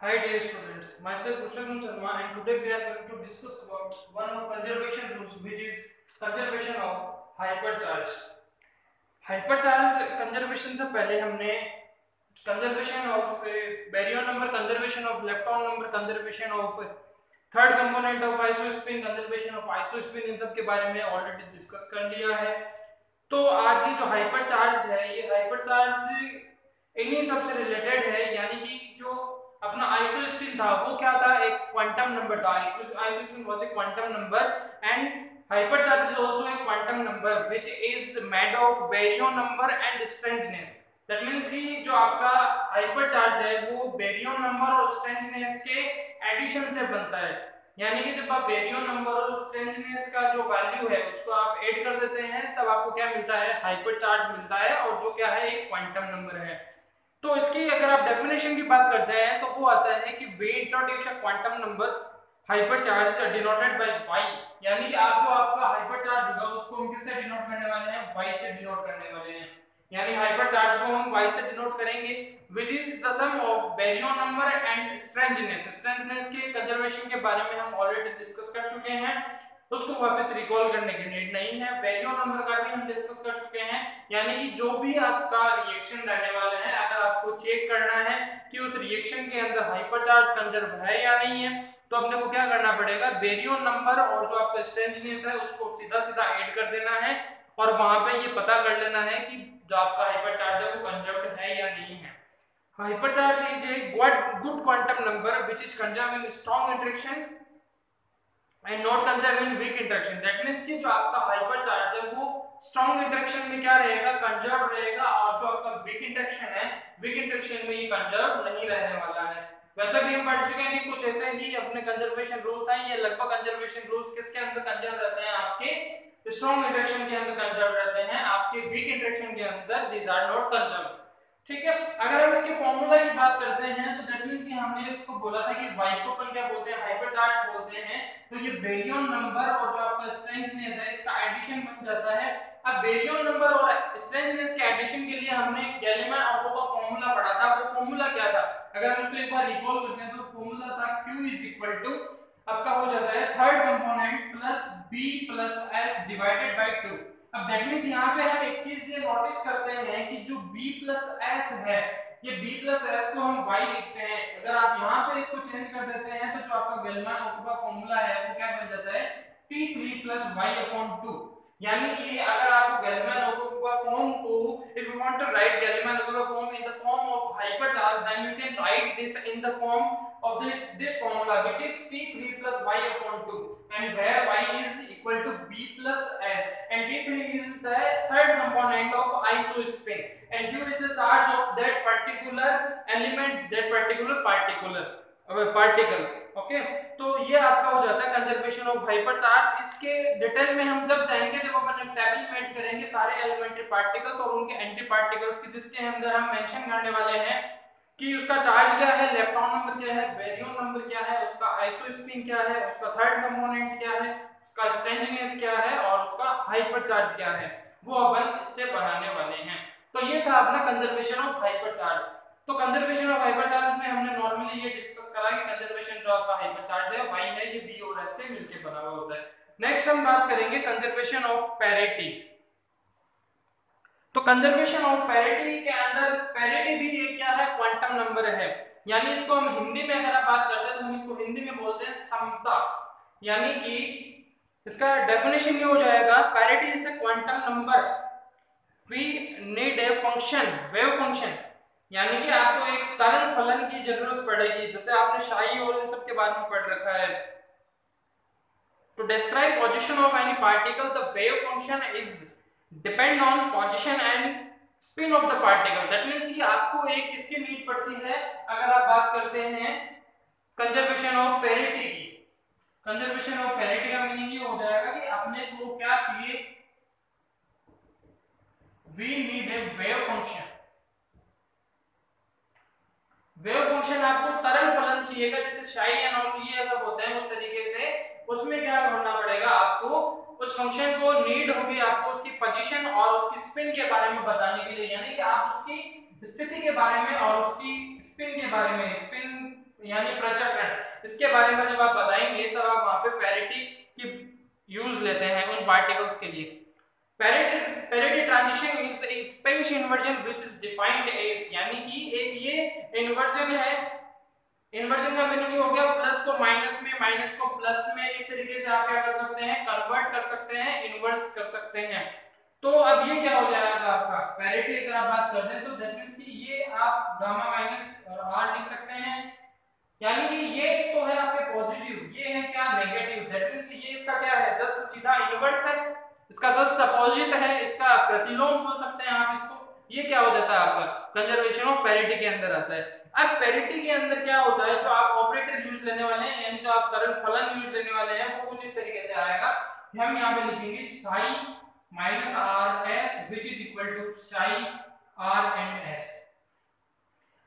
Hi dear students, myself Purushottam Sharma, and today we are going to discuss about one of conservation rules, which is conservation of hypercharge. Hypercharge conservation से पहले हमने conservation of baryon number, conservation of lepton number, conservation of third component of isospin, conservation of isospin इन सब के बारे में already discuss कर लिया है। तो आज ये जो hypercharge है, ये hypercharge इन्हीं सब से related है, यानी कि जो अपना आइसोस्पिन था वो क्या था, एक क्वांटम नंबर था। Isospin was a quantum number and hypercharge is also a quantum number which is made of baryon number and strangeness. That means कि जो आपका हाइपरचार्ज है वो baryon नंबर और स्ट्रेंथनेस के एडिशन से बनता है, यानी कि जब आप baryon नंबर और स्ट्रेंथनेस का जो वैल्यू है उसको आप ऐड कर देते हैं तब आपको क्या मिलता है, हाइपरचार्ज मिलता है, और जो क्या है एक क्वांटम नंबर है। तो इसकी अगर आप डेफिनेशन की बात करते हैं तो वो आता है कि वे introduce a quantum number hypercharge denoted by y, यानी कि आप जो आपका हाइपरचार्ज होगा उसको हम किससे डिनोट करने वाले हैं, y से डिनोट करने वाले हैं, यानी हाइपरचार्ज को हम y से डिनोट करेंगे which is the sum of baryon number and strangeness. Strangeness के कंजर्वेशन के बारे में हम ऑलरेडी डिस्कस कर चुके हैं, उसको वापस रिकॉल करने की नीड नहीं है। baryon नंबर का भी हम डिस्कस कर चुके हैं, यानी कि जो भी आपका रिएक्शन रहने वाला है अगर आपको चेक करना है कि उस रिएक्शन के अंदर हाइपरचार्ज कंजर्व है या नहीं है तो अपने को क्या करना पड़ेगा, baryon नंबर और जो आपका स्ट्रेंथनेस है उसको सीधा-सीधा ऐड कर देना है और वहां पे ये पता कर लेना है कि जो आपका हाइपरचार्ज है वो कंजर्व्ड है या नहीं है। Hypercharge is a good quantum number which is conserving strong interaction and not conserving weak interaction. That means कि जो आपका हाइपरचार्ज है वो स्ट्रांग इंटरेक्शन में क्या रहेगा, कंजर्व रहेगा, और जो आपका वीक इंटरेक्शन है वीक इंटरेक्शन में ये कंजर्व नहीं रहने वाला है। वैसे भी हम पढ़ चुके हैं कि कुछ ऐसे ही अपने कंजर्वेशन रूल्स हैं, ये लगभग कंजर्वेशन रूल्स किसके अंदर कंजर्व रहते हैं, आपके स्ट्रांग इंटरेक्शन के अंदर कंजर्व रहते हैं, आपके वीक इंटरेक्शन के अंदर दीस आर नॉट कंजर्व। ठीक है, अगर हम इसके फार्मूला की बात करते हैं तो दैट मींस कि हमने इसको बोला था कि y को अपन क्या बोलते हैं, हाइपरचार्ज बोलते हैं, तो ये baryon नंबर और जो आपका स्ट्रेंथनेस है इसका एडिशन बन जाता है। अब baryon नंबर और स्ट्रेंथनेस के एडिशन के लिए हमने गेलमैन लोगो का फार्मूला पढ़ा था। वो फार्मूला क्या था, अगर हम इसको एक बार रिकॉल करते हैं तो फार्मूला था q इज इक्वल टू आपका हो जाता है third component plus b plus s divided by 2। अब दैट मींस यहां पे हम एक चीज ये नोटिस करते हैं कि जो b + s है, ये b + s को हम y लिखते हैं, अगर आप यहां पे इसको चेंज कर देते हैं तो जो आपका गेलमैन लोगो का फार्मूला है वो क्या बन जाता है, p3 + y/2। यानी कि अगर आपको गेलमैन लोगो का फॉर्म को if you want to write गेलमैन लोगो का form in the form of hypercharge then you can write this in the form of this formula which is p3 + y/2 and where y is equal to b plus s and p3 is the third component of isospin and q is the charge of that particular element, that particular particle। Okay, तो ये आपका हो जाता है conservation of hypercharge. इसके detail में हम जब जाएंगे जब अपन एक टेबल मेंट करेंगे सारे एलिमेंट्री पार्टिकल्स और उनके एंटी पार्टिकल्स की, जिसके अंदर हम मेंशन करने वाले हैं कि उसका चार्ज क्या है, lepton नंबर क्या है, baryon नंबर क्या है, उसका आइसोस्पिन क्या है, उसका थर्ड कंपोनेंट क्या है, उसका स्ट्रेंथनेस क्या है और उसका हाइपरचार्ज क्या है, वो अपन इससे बनाने वाले हैं। तो ये था अपना कंजर्वेशन ऑफ हाइपरचार्ज। तो कंजर्वेशन ऑफ हाइपरचार्ज में हमने नॉर्मली ये डिस्कस करा कि कंजर्वेशन जो आपका हाइपरचार्ज है y है, ये b और s से मिलकर बना हुआ होता है। नेक्स्ट हम बात करेंगे कंजर्वेशन ऑफ पैरिटी। तो कंजर्वेशन ऑफ पैरिटी के अंदर पैरिटी भी एक क्या है, क्वांटम नंबर है, यानी इसको हम हिंदी में अगर आप बात करते हैं तो हम इसको हिंदी में बोलते हैं समता। यानी कि इसका डेफिनेशन ये हो जाएगा, parity is a quantum number we need a function, wave function, यानी कि आपको एक तरंग फलन की जरूरत पड़ेगी, जैसे आपने शाही और इन सब के बारे में पढ़ रखा है। To describe position of any particle the wave function is depend on position and spin of the particle. That means कि आपको एक किसकी नीड पड़ती है, अगर आप बात करते हैं कंजर्वेशन ऑफ पैरिटी की। कंजर्वेशन ऑफ पैरिटी का मीनिंग ये हो जाएगा कि अपने को क्या चाहिए, we need a wave function. Wave function आपको तरंग फलन चाहिएगा, जैसे शाही एनोमली ये सब होते हैं उस तरीके से, उसमें क्या करना पड़ेगा, आपको उस फंक्शन को नीड होगी, आपको उसकी पोजीशन और उसकी स्पिन के बारे में बताने के लिए, यानी कि आप उसकी स्थिति के बारे में और उसकी स्पिन के बारे में, स्पिन यानी प्रचक्रण, इसके बारे में जब आप बताएंगे तब आप वहां पे पैरिटी की यूज लेते हैं उन पार्टिकल्स के लिए। Parity transition is a space inversion which is defined as, यानी कि एक ये इन्वर्जन है। इन्वर्जन का मीनिंग हो गया प्लस को माइनस में, माइनस को प्लस में, इस तरीके से आप क्या कर सकते हैं, कन्वर्ट कर सकते हैं, इन्वर्स कर सकते हैं। तो अब ये क्या हो जाएगा आपका पैरिटी, अगर आप बात करते हैं तो दैट मींस कि ये आप गामा माइनस और आर लिख सकते हैं, यानी कि ये तो है आपके पॉजिटिव, ये है क्या नेगेटिव, दैट मींस कि ये इसका क्या है, जस्ट सीधा इनवर्स है, इसका जस्ट अपोजिट है, इसका प्रतिलोम बोल सकते हैं आप इसको। ये क्या हो जाता है आपका कंजर्वेशन ऑफ पैरिटी के अंदर आता है। अब पैरिटी के अंदर क्या होता है, जो आप ऑपरेटर यूज लेने वाले हैं, यानी जो आप तरल फलन यूज लेने वाले हैं, वो कुछ इस तरीके से आएगा। हम यहां पे लिखेंगे sign minus R S which is equal to sign are and S.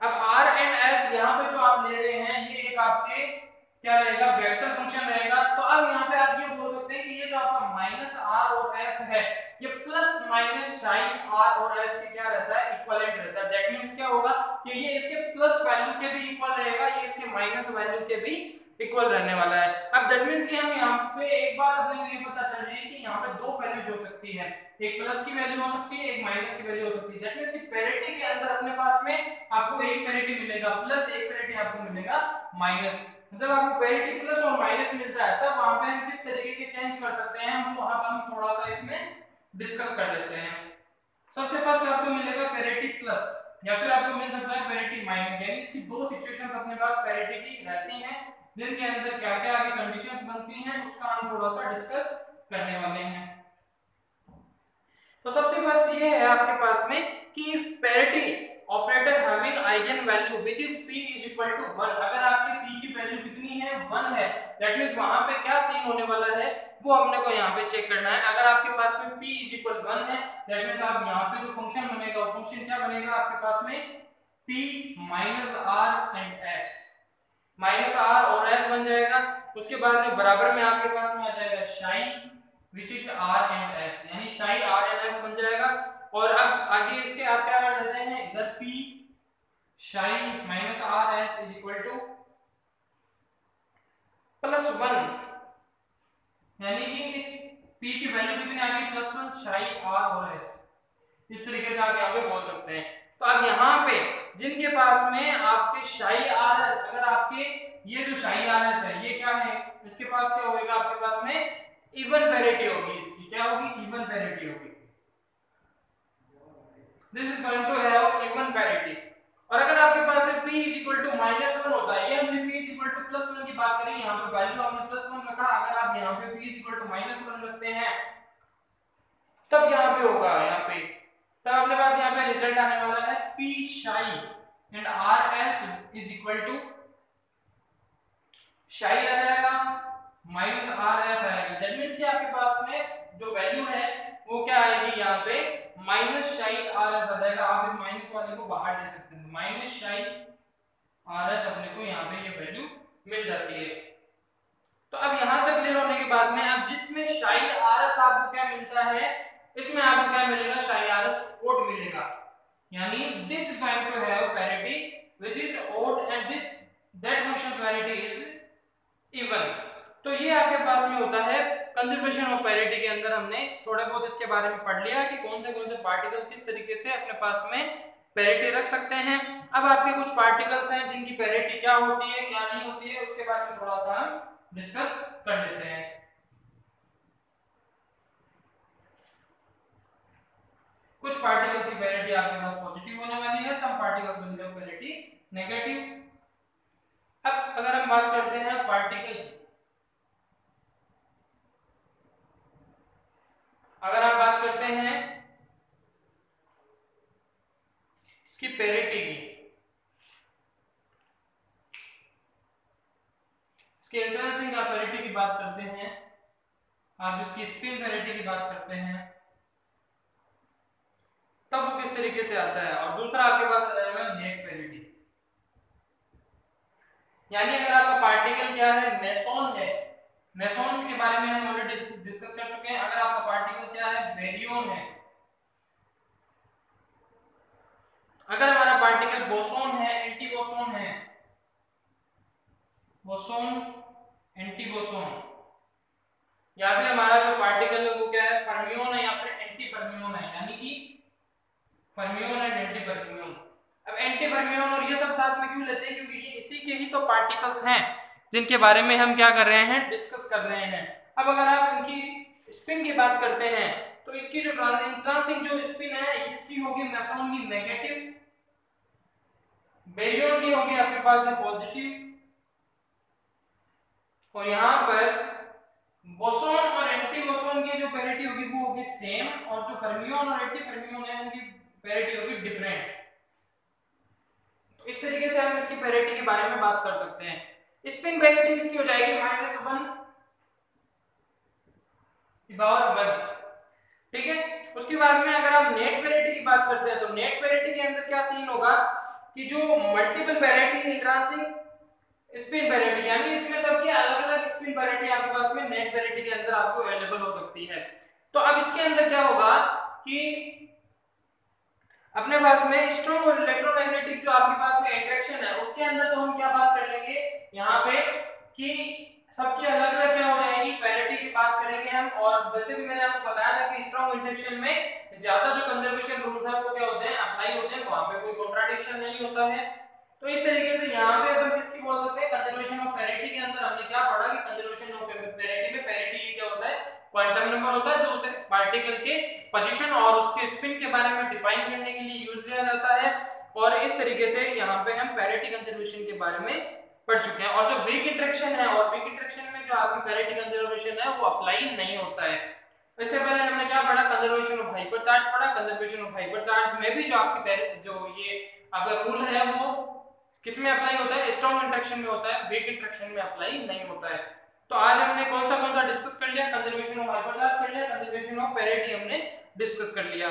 अब r एंड s यहाँ पे जो आप ले रहे हैं ये एक आपके क्या रहेगा, वेक्टर फंक्शन रहेगा। तो अब यहाँ पे आप ये बोल सकते हैं कि ये जो आपका माइनस r और s है ये प्लस माइनस साइन r और s के क्या रहता है, इक्विवेलेंट रहता है। दैट मींस क्या होगा कि ये इसके प्लस वैल्यू के भी इक्वल रहेगा, ये इसके माइनस वैल्यू के भी इक्वल रहने वाला है। अब दैट मींस कि हम यहाँ पे एक बात अपने को ये पता चल रही है कि यहाँ पे दो वैल्यूज हो सकती है, एक प्लस की वैल्यू हो सकती है, एक माइनस की वैल्यू हो सकती है। दैट मींस कि पैरिटी के अंदर अपने पास में आपको एक पैरिटी मिलेगा प्लस, एक पैरिटी आपको मिलेगा माइनस। जब आपको पैरिटी प्लस और माइनस मिलता है तब वहां पे हम किस तरीके के चेंज कर सकते हैं, हम वहां पर हम थोड़ा सा इसमें डिस्कस कर लेते हैं। सबसे फर्स्ट आपको मिलेगा पैरिटी प्लस, या फिर आपको मिल सकता है पैरिटी माइनस, यानी इसकी दो सिचुएशंस अपने पास पैरिटी की रहती हैं, जिनके अंदर क्या-क्या आगे कंडीशंस बनती हैं उसका हम थोड़ा सा डिस्कस करने वाले हैं। तो सबसे फर्स्ट ये है आपके पास में कि parity operator having eigen value which is p is equal to 1, अगर आपके p की वैल्यू कितनी है 1 है, दैट मींस वहां पे क्या सीन होने वाला है वो हमने को यहां पे चेक करना है। अगर आपके पास में p is equal 1 है दैट मींस आप यहां पे जो फंक्शन बनेगा वो फंक्शन क्या बनेगा आपके पास में p minus r and s, minus r और s बन जाएगा। उसके बाद में बराबर में आपके पास में आ जाएगा sin which is r and s, यानी sin r and s बन जाएगा। और अब आगे इसके आप क्या कर देते हैं, इधर p sin minus r s is equal to plus 1, यानी कि इस p की वैल्यू कितनी आ गई, plus 1 sin r और s, इस तरीके से आप यहाँ पे बोल सकते हैं। तो अब यहाँ पे जिनके पास में आपके sin r s, अगर आपके ये जो sin r s है ये क्या है, इसके पास क्या होगा आपके पास में इवन पैरिटी होगी, इसकी क्या होगी, इवन पैरिटी होगी। This is going to have even parity। और अगर आपके पास है p is equal to -1 होता है, ये हमने p is equal to +1 की बात करी, यहाँ पे वैल्यू हमने +1 रखा। अगर आप यहाँ पे p is equal to -1 रखते हैं तब यहाँ पे होगा, यहाँ पे तब अपने पास यहाँ पे रिजल्ट आने वाला है p psi and r s is equal to psi आ जाएगा minus r s आएगा। दैट मींस कि आपके पास में जो वैल्यू है वो क्या आएगी यहाँ पे माइनस साई आर एस आ जाएगा। आप इस माइनस वाले को बाहर ले सकते हैं, माइनस साई आर एस अपने को यहाँ पे ये वैल्यू मिल जाती है। तो अब यहाँ से क्लियर होने के बाद में अब जिसमें साई आर एस आपको क्या मिलता है, इसमें आपको क्या मिलेगा, साई आर एस ओड मिलेगा, यानी this is going to have parity which is odd and this that function parity is even. तो ये आपके पास में होता है कंजर्वेशन ऑफ पैरिटी के अंदर। हमने थोड़े बहुत इसके बारे में पढ़ लिया कि कौन से पार्टिकल किस तरीके से अपने पास में पैरिटी रख सकते हैं। अब आपके कुछ पार्टिकल्स हैं जिनकी पैरिटी क्या होती है क्या नहीं होती है उसके बारे में थोड़ा सा हम डिस्कस कर लेते हैं। कुछ पार्टिकल्स की पैरिटी आपके पास पॉजिटिव होने वाली है, some particles will have parity negative. अब अगर हम बात करते हैं पार्टिकल, अगर आप बात करते हैं इसकी पैरिटी की, इसके इंटरेस्टिंग आप पैरिटी की बात करते हैं, आप इसकी स्पिन पैरिटी की बात करते हैं तब वो किस तरीके से आता है। और दूसरा आपके पास आ जाएगा नेट पैरिटी, यानी अगर आपका पार्टिकल क्या है मेसोन है, मेसोन के बारे में हम ऑलरेडी डिस्कस कर चुके हैं। अगर आपका पार्टिकल क्या है बेरियन है, अगर हमारा पार्टिकल बोसोन है, एंटी बोसोन है, बोसोन, एंटी बोसोन, या फिर हमारा जो पार्टिकल है वो क्या है, फर्मियोन है या फिर एंटी फर्मियोन है, यानी कि फर्मियोन एंड एंटी फर्मियोन। अब एंटी फर्मियोन और ये सब साथ में क्यों लेते हैं, क्योंकि ये इसी के ही तो पार्टिकल्स हैं जिनके बारे में हम क्या कर रहे हैं, डिस्कस कर रहे हैं। अब अगर आप इनकी स्पिन की बात करते हैं तो इसकी जो ट्रांसिंग जो स्पिन है इसकी होगी मेसोन की नेगेटिव, बेरियोन की होगी आपके पास है पॉजिटिव, और यहाँ पर बोसोन और एंटी बोसोन की जो पैरिटी होगी वो होगी सेम, और जो फर्मियोन और एंटी फर्मियोन है उनकी पैरिटी होगी डिफरेंट। तो इस तरीके से हम इसकी पैरिटी के बारे में बात कर सकते हैं। स्पिन पैरिटी इसकी हो जाएगी -1/1, ठीक है। उसके बाद में अगर आप नेट पैरिटी की बात करते हैं तो नेट पैरिटी के अंदर क्या सीन होगा कि जो multiple parity intrinsic spin parity, यानी इसमें सबके अलग अलग स्पिन पैरिटी आपके पास में नेट पैरिटी के अंदर आपको अवेलेबल हो सकती है। तो अब इसके अंदर क्या होगा कि अपने पास में स्ट्रॉन्ग और इलेक्ट्रोमैग्नेटिक जो आपके पास में इंटरेक्शन है उसके अंदर तो हम क्या बात कर लेंगे यहाँ पे कि सबकी अलग अलग क्या हो जाएगी पैरिटी की बात करेंगे हम। और वैसे भी मैंने आपको बताया था कि स्ट्रॉन्ग इंटरेक्शन में ज्यादा जो कंजर्वेशन रूल्स है वो क्या होते हैं, अप्लाई होते हैं, वहां पे कोई कॉन्ट्राडिक्शन नहीं होता है। तो इस तरीके से यहाँ पे अपन किसकी बोल सकते हैं, कंजर्वेशन ऑफ पैरिटी के अंदर हमने क्या पढ़ा कि कंजर्वेशन ऑफ पैरिटी में पैरिटी क्या होता है, क्वांटम नंबर होता है जो उसे पार्टिकल के पोजीशन और उसके स्पिन के बारे में डिफाइन करने के लिए यूज किया जाता है। और इस तरीके से यहाँ पे हम पैरिटी कंजर्वेशन के बारे में पढ़ चुके हैं। और जो वीक इंटरेक्शन है और वीक इंटरेक्शन में जो आपकी पैरिटी कंजर्वेशन है वो अप्लाई नहीं होता है। इससे पहले हमने क्या पढ़ा, कंजर्वेशन ऑफ हाइपर चार्ज पढ़ा। कंजर्वेशन ऑफ हाइपर चार्ज में भी जो आपकी जो ये आपका रूल है वो किसमें अप्लाई होता है, स्ट्रॉन्ग इंटरेक्शन में होता है, वीक इंटरेक्शन में अप्लाई नहीं होता है। तो आज हमने कौन सा डिस्कस कर लिया, कंजर्वेशन ऑफ हाइपर चार्ज कर लिया, कंजर्वेशन ऑफ पैरिटी हमने डिस्कस कर लिया।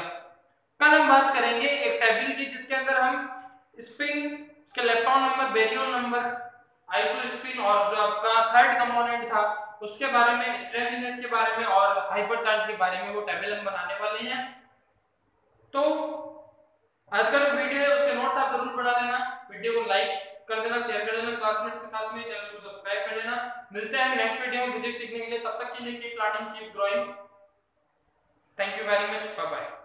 कल हम बात करेंगे एक टेबल की जिसके अंदर हम स्पिन, उसका electron number, baryon number, isospin और जो आपका थर्ड कंपोनेंट था उसके बारे में, स्ट्रेंथनेस के बारे में और हाइपर चार्ज के बारे में वो टेबल हम बनाने वाले हैं। तो आज का जो वीडियो है उसके नोट्स आप जरूर बना लेना, वीडियो को लाइक कर देना, शेयर कर देना क्लासमेट्स के साथ में, चैनल को सब्सक्राइब कर लेना। मिलते हैं नेक्स्ट वीडियो में फिजिक्स सीखने के लिए, तब तक के लिए keep learning, keep growing. Thank you very much, bye bye.